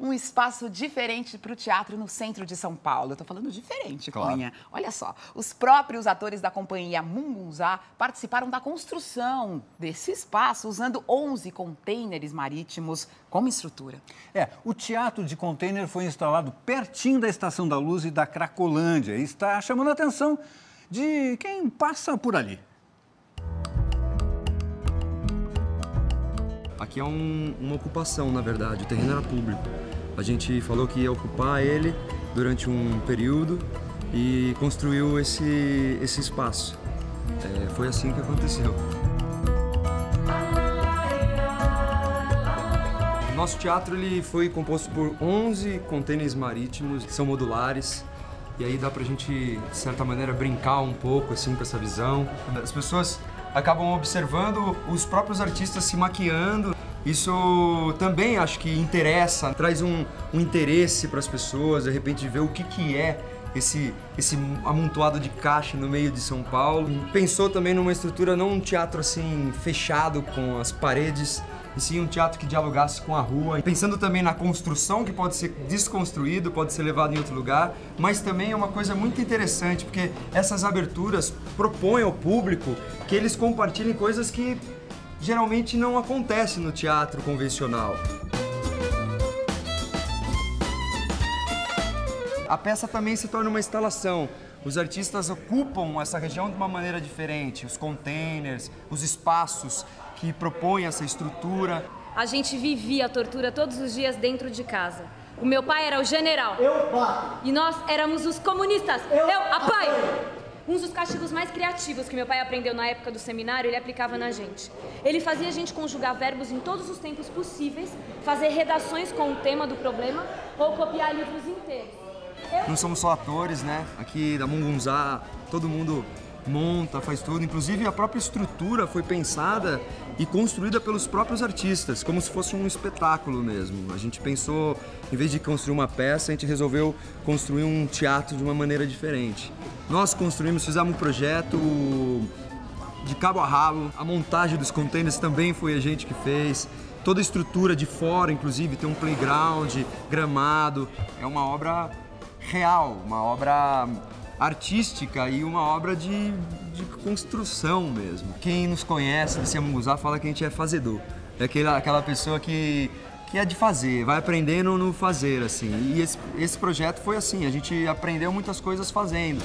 um espaço diferente para o teatro no centro de São Paulo. Eu tô falando diferente, claro. Cunha. Olha só, os próprios atores da companhia Mungunzá participaram da construção desse espaço usando 11 contêineres marítimos como estrutura. É, o teatro de contêiner foi instalado pertinho da Estação da Luz e da Cracolândia e está chamando a atenção de quem passa por ali. Aqui é uma ocupação, na verdade, o terreno era público. A gente falou que ia ocupar ele durante um período e construiu esse espaço. É, foi assim que aconteceu. O nosso teatro ele foi composto por 11 contêineres marítimos, que são modulares. E aí dá pra gente, de certa maneira, brincar um pouco assim, com essa visão. As pessoas acabam observando os próprios artistas se maquiando. Isso também acho que interessa, traz um interesse para as pessoas, de repente ver o que é esse amontoado de caixa no meio de São Paulo. Pensou também numa estrutura, não um teatro assim fechado com as paredes, e sim um teatro que dialogasse com a rua, pensando também na construção que pode ser desconstruído, pode ser levado em outro lugar, mas também é uma coisa muito interessante, porque essas aberturas propõem ao público que eles compartilhem coisas que geralmente não acontecem no teatro convencional. A peça também se torna uma instalação. Os artistas ocupam essa região de uma maneira diferente. Os containers, os espaços que propõem essa estrutura. A gente vivia a tortura todos os dias dentro de casa. O meu pai era o general. Eu bato. E nós éramos os comunistas. Eu apoio. Um dos castigos mais criativos que meu pai aprendeu na época do seminário, ele aplicava na gente. Ele fazia a gente conjugar verbos em todos os tempos possíveis, fazer redações com o tema do problema ou copiar livros inteiros. Não somos só atores, né? Aqui da Mungunzá, todo mundo monta, faz tudo. Inclusive, a própria estrutura foi pensada e construída pelos próprios artistas, como se fosse um espetáculo mesmo. A gente pensou, em vez de construir uma peça, a gente resolveu construir um teatro de uma maneira diferente. Nós construímos, fizemos um projeto de cabo a rabo. A montagem dos contêineres também foi a gente que fez. Toda a estrutura de fora, inclusive, tem um playground, gramado. É uma obra real, uma obra artística e uma obra de construção mesmo. Quem nos conhece de Mungunzá fala que a gente é fazedor. É aquela pessoa que é de fazer, vai aprendendo no fazer, assim. E esse projeto foi assim, a gente aprendeu muitas coisas fazendo.